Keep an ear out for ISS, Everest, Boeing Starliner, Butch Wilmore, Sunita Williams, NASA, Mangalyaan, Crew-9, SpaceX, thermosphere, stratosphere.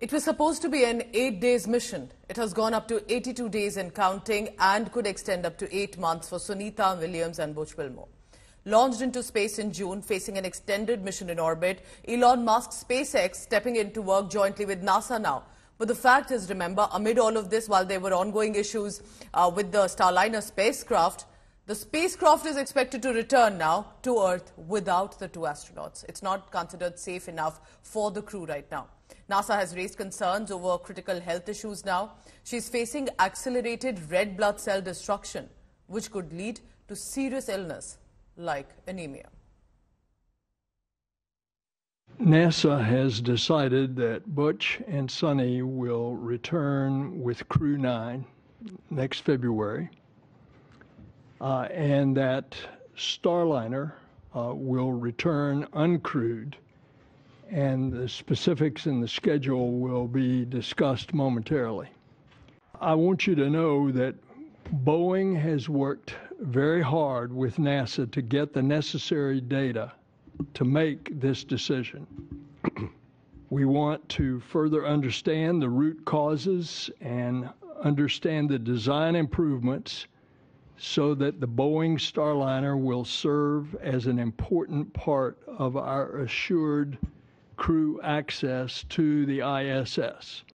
It was supposed to be an 8-day mission. It has gone up to 82 days and counting and could extend up to 8 months for Sunita Williams and Butch Wilmore. Launched into space in June, facing an extended mission in orbit, Elon Musk's SpaceX stepping in to work jointly with NASA now. But the fact is, remember, amid all of this, while there were ongoing issues with the Starliner spacecraft, the spacecraft is expected to return now to Earth without the two astronauts. It's not considered safe enough for the crew right now. NASA has raised concerns over critical health issues now. She's facing accelerated red blood cell destruction, which could lead to serious illness like anemia. NASA has decided that Butch and Sunny will return with Crew-9 next February. And that Starliner will return uncrewed, and the specifics in the schedule will be discussed momentarily. I want you to know that Boeing has worked very hard with NASA to get the necessary data to make this decision. We want to further understand the root causes and understand the design improvements so that the Boeing Starliner will serve as an important part of our assured crew access to the ISS.